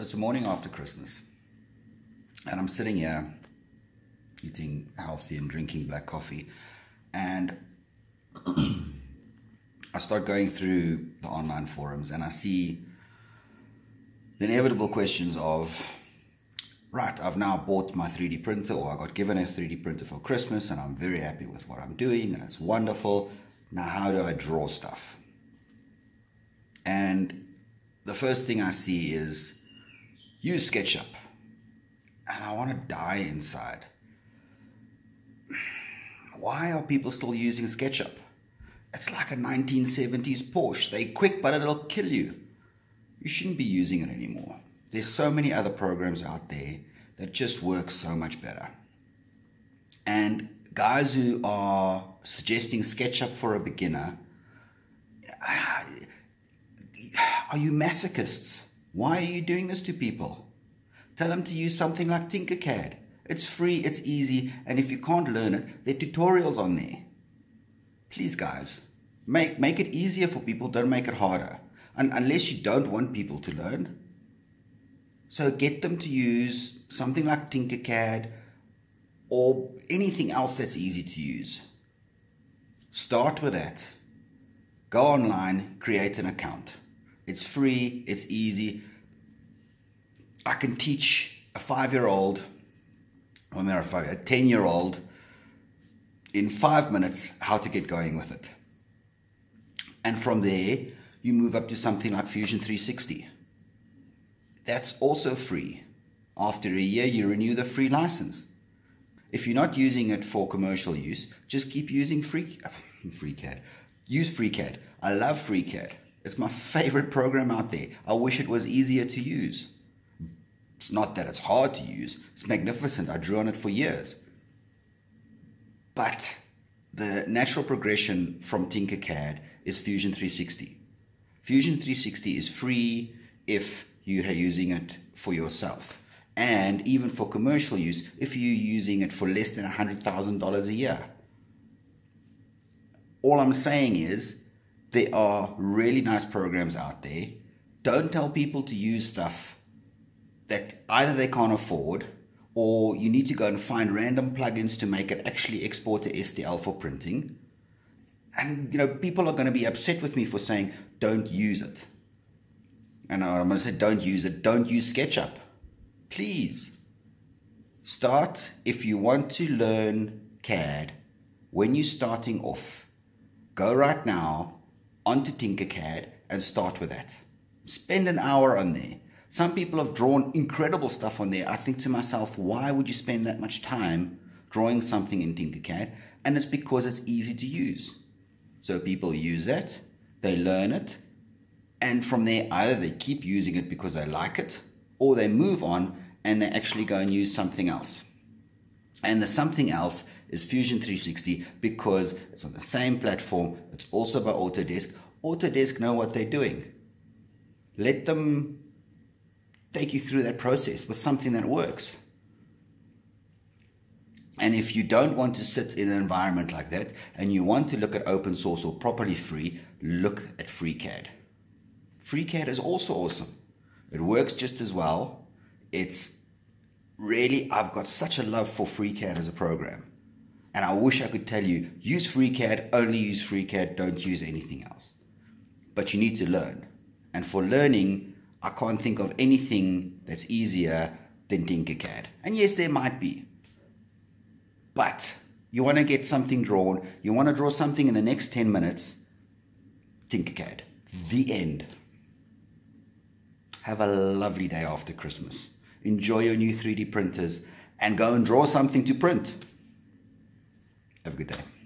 So it's the morning after Christmas, and I'm sitting here eating healthy and drinking black coffee, and I start going through the online forums, and I see the inevitable questions of, right, I've now bought my 3D printer, or I got given a 3D printer for Christmas, and I'm very happy with what I'm doing, and it's wonderful. Now, how do I draw stuff? And the first thing I see is, use SketchUp. And I want to die inside. Why are people still using SketchUp? It's like a 1970s Porsche. They're quick, but it'll kill you. You shouldn't be using it anymore. There's so many other programs out there that just work so much better. And guys who are suggesting SketchUp for a beginner, are you masochists? Why are you doing this to people? Tell them to use something like Tinkercad. It's free, it's easy, and if you can't learn it, there are tutorials on there. Please, guys, make it easier for people, don't make it harder. And unless you don't want people to learn. So get them to use something like Tinkercad or anything else that's easy to use. Start with that. Go online, create an account. It's free, it's easy. I can teach a 5-year-old, or not a 5-year-old, a 10-year-old in 5 minutes how to get going with it. And from there, you move up to something like Fusion 360. That's also free. After a year, you renew the free license. If you're not using it for commercial use, just keep using FreeCAD. Use FreeCAD. I love FreeCAD. It's my favorite program out there. I wish it was easier to use. It's not that it's hard to use. It's magnificent. I drew on it for years. But the natural progression from Tinkercad is Fusion 360. Fusion 360 is free if you are using it for yourself, and even for commercial use if you're using it for less than $100,000 a year. All I'm saying is there are really nice programs out there. Don't tell people to use stuff that either they can't afford, or you need to go and find random plugins to make it actually export to STL for printing. And, you know, people are going to be upset with me for saying, don't use it. And I'm going to say, don't use it. Don't use SketchUp. Please. Start, if you want to learn CAD, when you're starting off, go right now onto Tinkercad and start with that. Spend an hour on there. Some people have drawn incredible stuff on there. I think to myself, why would you spend that much time drawing something in Tinkercad? And it's because it's easy to use. So people use it, they learn it, and from there either they keep using it because they like it, or they move on and they actually go and use something else. And the something else is Fusion 360 because it's on the same platform. It's also by Autodesk. Autodesk know what they're doing. Let them take you through that process with something that works. And if you don't want to sit in an environment like that and you want to look at open source or properly free, look at FreeCAD. FreeCAD is also awesome. It works just as well. It's really, I've got such a love for FreeCAD as a program. And I wish I could tell you, use FreeCAD, only use FreeCAD, don't use anything else. But you need to learn. And for learning, I can't think of anything that's easier than Tinkercad. And yes, there might be. But you want to get something drawn, you want to draw something in the next 10 minutes, Tinkercad. The end. Have a lovely day after Christmas. Enjoy your new 3D printers and go and draw something to print. Have a good day.